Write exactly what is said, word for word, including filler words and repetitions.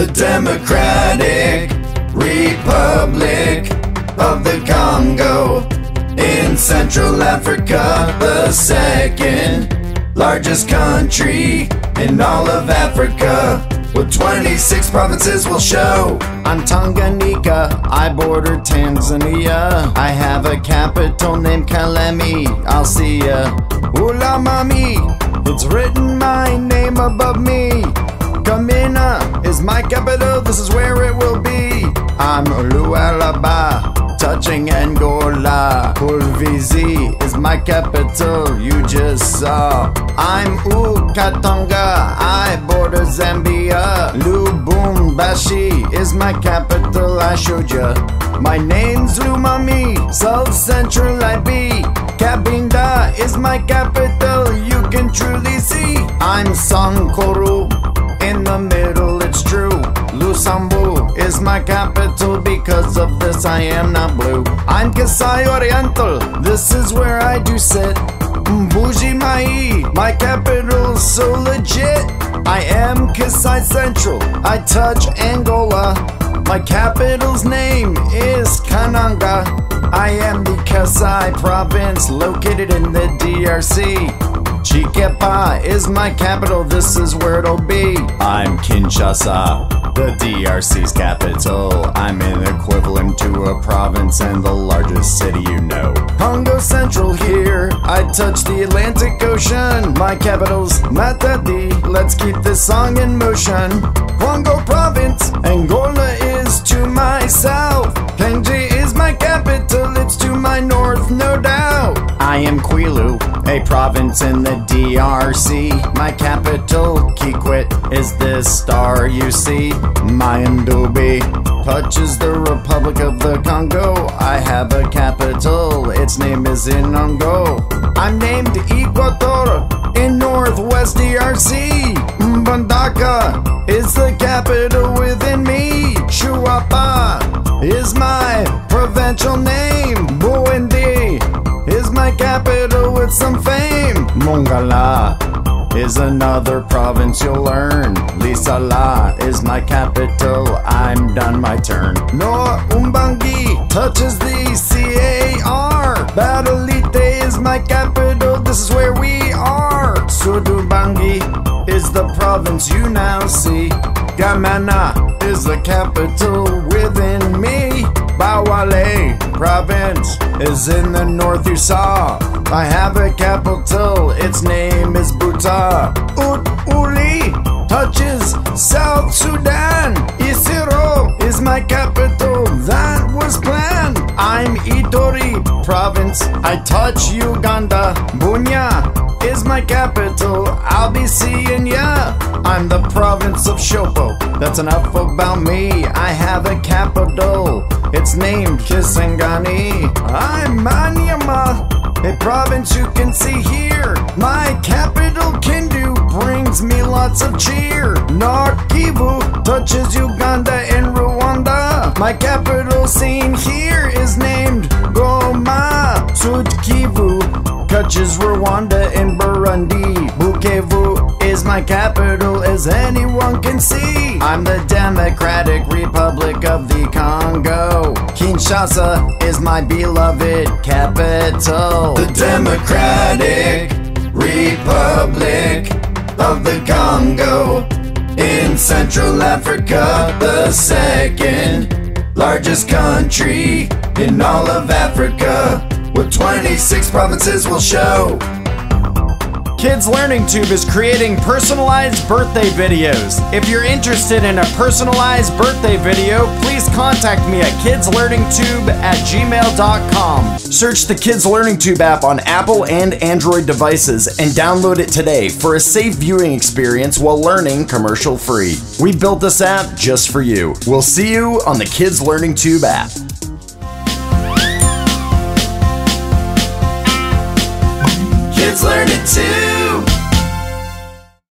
The Democratic Republic of the Congo in Central Africa, the second largest country in all of Africa, with twenty-six provinces will show. I'm Tanganyika, I border Tanzania. I have a capital named Kalemi, I'll see ya. Ulamami, it's written my name above me. Gamana is my capital, this is where it will be. I'm Lualaba, touching Angola. Pulvizhi is my capital, you just saw. I'm Ukatonga, I border Zambia. Lubumbashi is my capital, I showed ya. My name's Lumami, South Central I be. Kabinda is my capital, you can truly see. I'm Sankuru, in the middle it's true. Lusambu is my capital, because of this I am not blue. I'm Kasai Oriental, this is where I do sit. Mbujimai, my capital's so legit. I am Kasai Central, I touch Angola. My capital's name is Kananga. I am the Kasai Province, located in the D R C. Chikepa is my capital, this is where it'll be. I'm Kinshasa, the D R C's capital. I'm an equivalent to a province and the largest city you know. Congo Central here, I touch the Atlantic Ocean. My capital's Matadi, let's keep this song in motion. Congo Province, Angola is to my south. Pengji is my capital, it's to my north, no doubt. I am Quilu, a province in the D R C. My capital, Kikwit, is this star you see. Mayandubi touches the Republic of the Congo. I have a capital, its name is Inongo. I'm named Equator in Northwest D R C. Mbandaka is the capital within me. Chuapa is my provincial name. Is my capital with some fame. Mongala is another province you'll learn. Lisala is my capital, I'm done my turn. No, Umbangi touches the C A R. Badalite is my capital, this is where we are. Sudubangi is the province you now see. Gamana is the capital within me. Bawale province is in the north you saw. I have a capital, its name is Buta. Ut-Uli touches South Sudan. Isiro is my capital, that was planned. I'm Ituri province, I touch Uganda. Bunya is my capital, I'll be seeing ya. I'm the province of Shopo, that's enough about me. I have a capital, it's named Kisangani. I'm Maniama, a province you can see here. My capital, Kindu, brings me lots of cheer. North Kivu touches Uganda and Rwanda. My capital scene here is named Goma. Sud Kivu touches Rwanda and Burundi. Bukavu is my capital, as anyone can see. I'm the Democratic Republic of the Congo. Kinshasa is my beloved capital. The Democratic Republic of the Congo in Central Africa, the second largest country in all of Africa, with twenty-six provinces will show. Kids Learning Tube is creating personalized birthday videos. If you're interested in a personalized birthday video, please contact me at kids learning tube at gmail dot com. Search the Kids Learning Tube app on Apple and Android devices and download it today for a safe viewing experience while learning commercial-free. We built this app just for you. We'll see you on the Kids Learning Tube app. Kids Learning Tube.